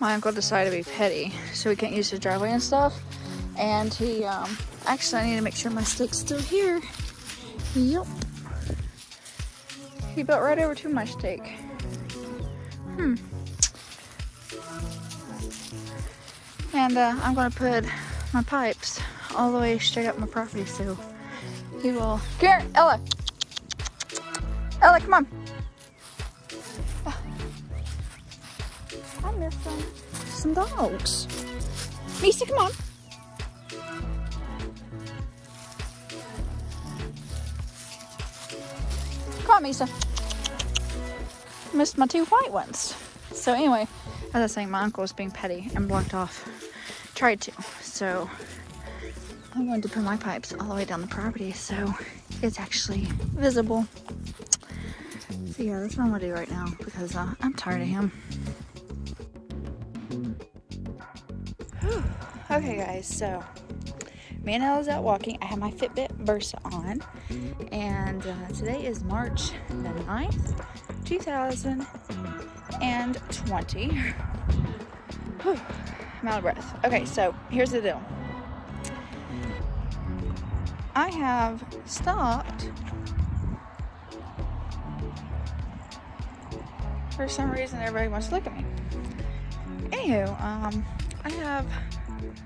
my uncle decided to be petty, so we can't use the driveway and stuff. And he, actually, I need to make sure my stick's still here. Yep. He built right over to my stake. And I'm gonna put my pipes all the way straight up my property, so he will. Here, Ella. Ella, come on. I missed some dogs. Missy, come on. Come on, Misa. Missed my two white ones. So anyway, as I was saying, my uncle was being petty and blocked off. Tried to. So I'm going to put my pipes all the way down the property so it's actually visible. So yeah, that's what I'm gonna do right now because I'm tired of him. Okay guys, so me and Ella's out walking. I have my Fitbit Versa on, and today is March the 9th, 2020. Whew, I'm out of breath. Okay, so here's the deal. I have stopped for some reason. Everybody wants to look at me. Anywho, I have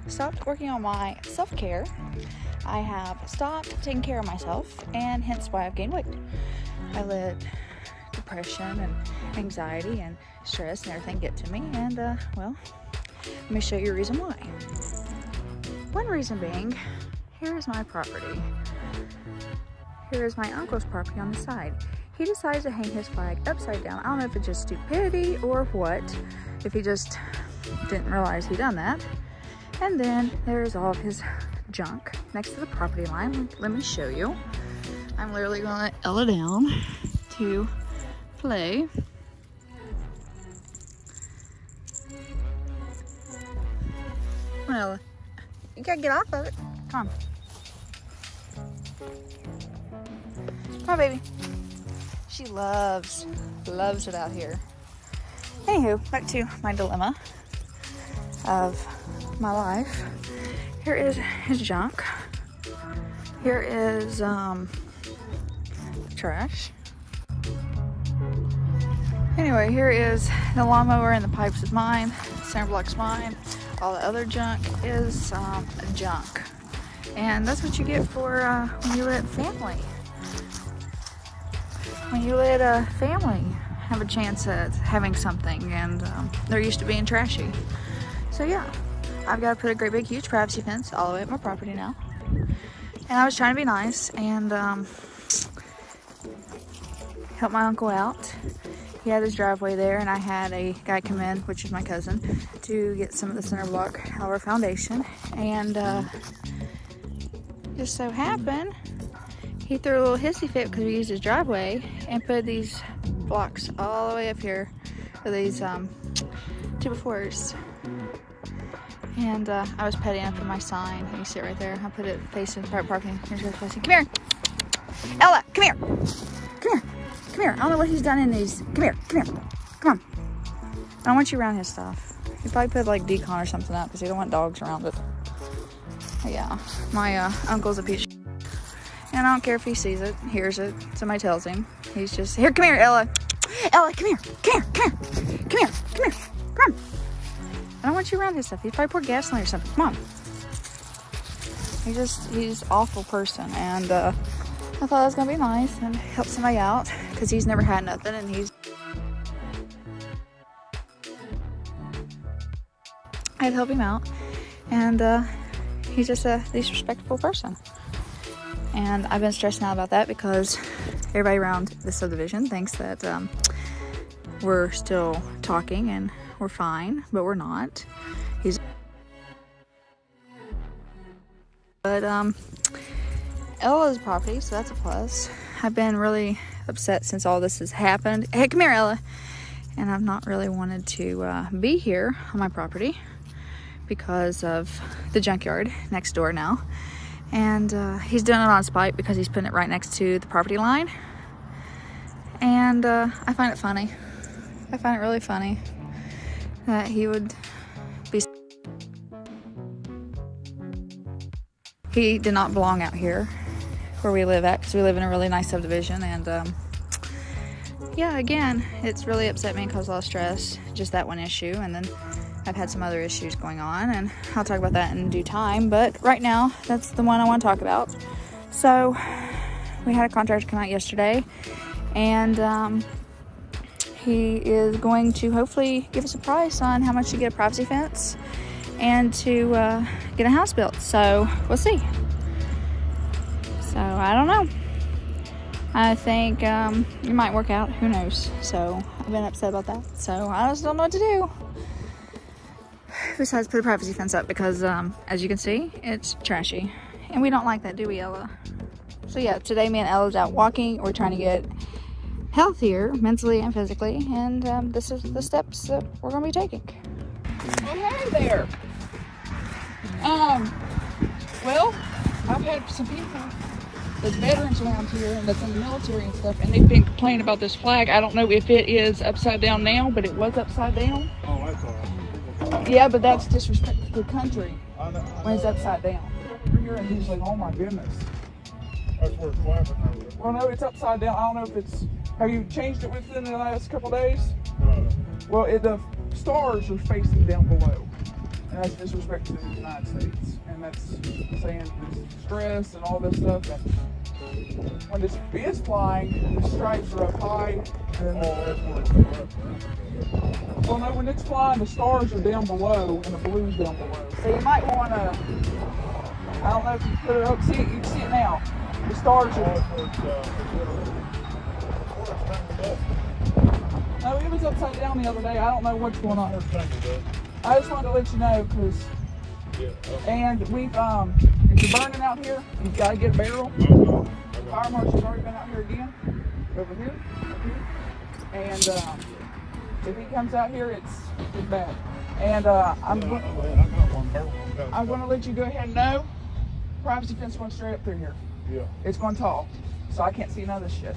stopped working on my self-care. I have stopped taking care of myself, and hence why I've gained weight. I let depression and anxiety and stress and everything get to me, and well, let me show you a reason why. One reason being, here is my property. Here is my uncle's property on the side. He decides to hang his flag upside down. I don't know if it's just stupidity or what, if he just didn't realize he done that. And then there's all of his junk next to the property line. Let me show you. I'm literally gonna let Ella down to play. Come on, Ella. You gotta get off of it. Come on. Come on, baby. She loves it out here. Anywho, back to my dilemma of my life. Here is his junk. Here is trash. Anyway, here is the lawnmower and the pipes of mine. Center block's mine. All the other junk is junk. And that's what you get for when you let family. When you let a family have a chance at having something, and they're used to being trashy. So yeah, I've got to put a great big huge privacy fence all the way up my property now. And I was trying to be nice and help my uncle out. He had his driveway there, and I had a guy come in, which is my cousin, to get some of the center block out of our foundation. And just so happened, he threw a little hissy fit because we used his driveway and put these blocks all the way up here for these 2x4s. And I was petty enough for my sign. You see it right there. I put it facing private parking. Here's your place. Come here, Ella. Come here. Come here. Come here. I don't know what he's done in these. Come here. Come here. Come on. I don't want you around his stuff. He probably put like decon or something up because he don't want dogs around it. But yeah, my uncle's a peach, and I don't care if he sees it, hears it, somebody tells him. He's just here. Come here, Ella. Ella, come here. Come here. Come here. Come here. Come here. Come on. I don't want you around his stuff. He probably poured gasoline or something. Come on. He's an awful person. And I thought I was going to be nice and help somebody out because he's never had nothing. And I'd help him out. And he's just a disrespectful person. And I've been stressing out about that because everybody around the subdivision thinks that we're still talking and we're fine, but we're not. But Ella's property, so that's a plus. I've been really upset since all this has happened. Hey, come here, Ella. And I've not really wanted to be here on my property because of the junkyard next door now. And he's doing it on spite because he's putting it right next to the property line. And I find it funny. I find it really funny. that he would be. He did not belong out here where we live at, because we live in a really nice subdivision. And yeah, again, it's really upset me and caused a lot of stress, just that one issue. And then I've had some other issues going on, and I'll talk about that in due time. But right now, that's the one I want to talk about. So we had a contractor come out yesterday, and he is going to hopefully give us a price on how much to get a privacy fence and to get a house built. So we'll see. So I don't know. I think it might work out. Who knows? So I've been upset about that. So I just don't know what to do. Besides put a privacy fence up, because as you can see, it's trashy. And we don't like that, do we, Ella? So yeah, today me and Ella's out walking. We're trying to get healthier, mentally and physically. And this is the steps that we're going to be taking. Oh, hey there. Well, I've had some people, there's veterans around here and that's in the military and stuff, and they've been complaining about this flag. I don't know if it is upside down now, but it was upside down. Oh, that's all right. Yeah, but that's disrespectful to the country when it's upside down. We're here and he's like, oh my goodness. That's where it's clapping over. Well, no, it's upside down. I don't know if it's... Have you changed it within the last couple of days? No. Well, the stars are facing down below. And that's disrespect to the United States. And that's saying stress and all this stuff. And when this is flying, the stripes are up high. And well, no, when it's flying, the stars are down below and the blue's down below. So you might want to, I don't know if you put it up, see, you can see it now. The stars are... No, it was upside down the other day. I don't know what's going on. I just wanted to let you know, because, and we've, if you're burning out here, you've got to get a barrel. Fire marshal's already been out here again, over here, and, if he comes out here, it's bad. And I'm going to let you go ahead and know, privacy fence went straight up through here. Yeah. It's going tall, so I can't see none of this shit.